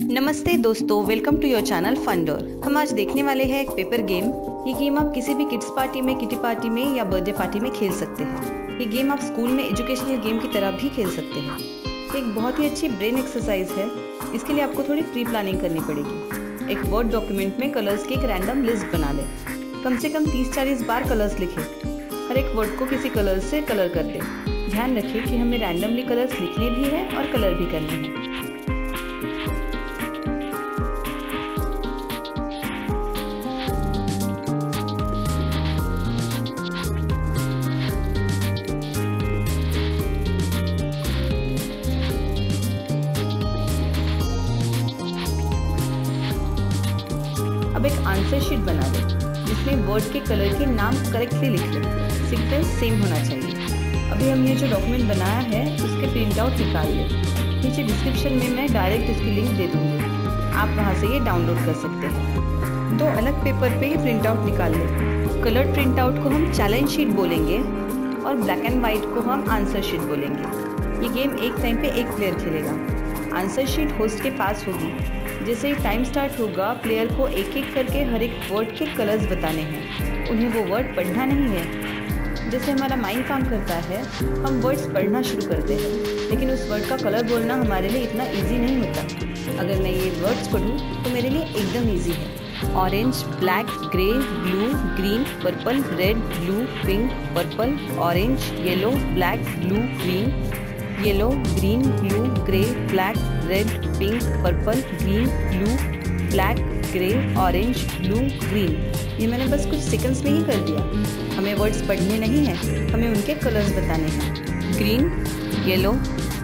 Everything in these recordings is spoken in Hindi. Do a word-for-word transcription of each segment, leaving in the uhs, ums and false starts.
नमस्ते दोस्तों, वेलकम टू योर चैनल फंडोर। हम आज देखने वाले हैं एक पेपर गेम। ये गेम आप किसी भी किड्स पार्टी में, किटी पार्टी में या बर्थडे पार्टी में खेल सकते हैं। ये गेम आप स्कूल में एजुकेशनल गेम की तरह भी खेल सकते हैं। एक बहुत ही अच्छी ब्रेन एक्सरसाइज है। इसके लिए आपको थोड़ी प्री प्लानिंग करनी पड़ेगी। एक वर्ड डॉक्यूमेंट में कलर्स की एक रैंडम लिस्ट बना लें। कम से कम तीस चालीस बार कलर्स लिखें। हर एक वर्ड को किसी कलर से कलर कर दें। ध्यान रखें कि हमें रैंडमली कलर्स लिखने भी हैं और कलर भी करने हैं। अब एक आंसर शीट बना लें, जिसमें वर्ड के कलर के नाम करेक्टली लिख लें। सीक्वेंस सेम होना चाहिए। अभी हमने जो डॉक्यूमेंट बनाया है उसके प्रिंट आउट निकाल लें। नीचे डिस्क्रिप्शन में मैं डायरेक्ट इसकी लिंक दे दूँगी। आप वहाँ से ये डाउनलोड कर सकते हैं। दो अलग पेपर पे ये प्रिंट आउट निकाल लें। कलर्ड प्रिंट आउट को हम चैलेंज शीट बोलेंगे और ब्लैक एंड वाइट को हम आंसर शीट बोलेंगे। ये गेम एक टाइम पे एक प्लेयर खेलेगा। आंसर शीट होस्ट के पास होगी। जैसे ही टाइम स्टार्ट होगा, प्लेयर को एक एक करके हर एक वर्ड के कलर्स बताने हैं। उन्हें वो वर्ड पढ़ना नहीं है। जैसे हमारा माइंड काम करता है, हम वर्ड्स पढ़ना शुरू करते हैं, लेकिन उस वर्ड का कलर बोलना हमारे लिए इतना इजी नहीं होता। अगर मैं ये वर्ड्स पढ़ूँ तो मेरे लिए एकदम इजी है। Orange, black, grey, blue, green, purple, red, blue, pink, purple, orange, yellow, black, blue, green, yellow, green, blue, grey, black, red, pink, purple, green, blue, black, grey, orange, blue, green. ये मैंने बस कुछ सेकंड्स में ही कर दिया। हमें वर्ड्स पढ़ने नहीं हैं, हमें उनके कलर्स बताने हैं। Green, yellow,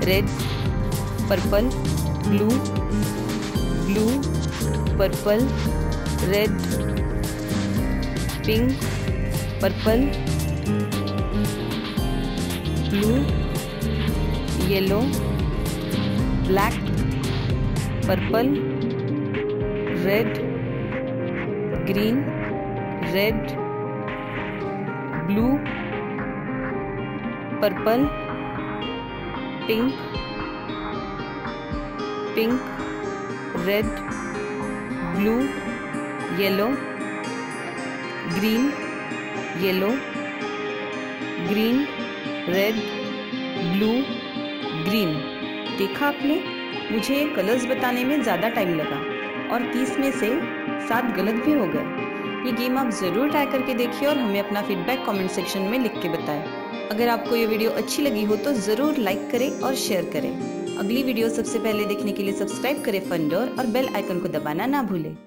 red, purple, blue, blue, purple, red, pink, purple, blue, yellow, black, purple, red, green, red, blue, purple, pink, pink, red, blue, yellow, green, yellow, green, red, blue, green. देखा आपने, मुझे ये कलर्स बताने में ज़्यादा टाइम लगा और तीस में से सात गलत भी हो गए। ये गेम आप ज़रूर ट्राई करके देखिए और हमें अपना फीडबैक कमेंट सेक्शन में लिख के बताएं। अगर आपको ये वीडियो अच्छी लगी हो तो ज़रूर लाइक करें और शेयर करें। अगली वीडियो सबसे पहले देखने के लिए सब्सक्राइब करें फंडोर और बेल आइकन को दबाना ना भूलें।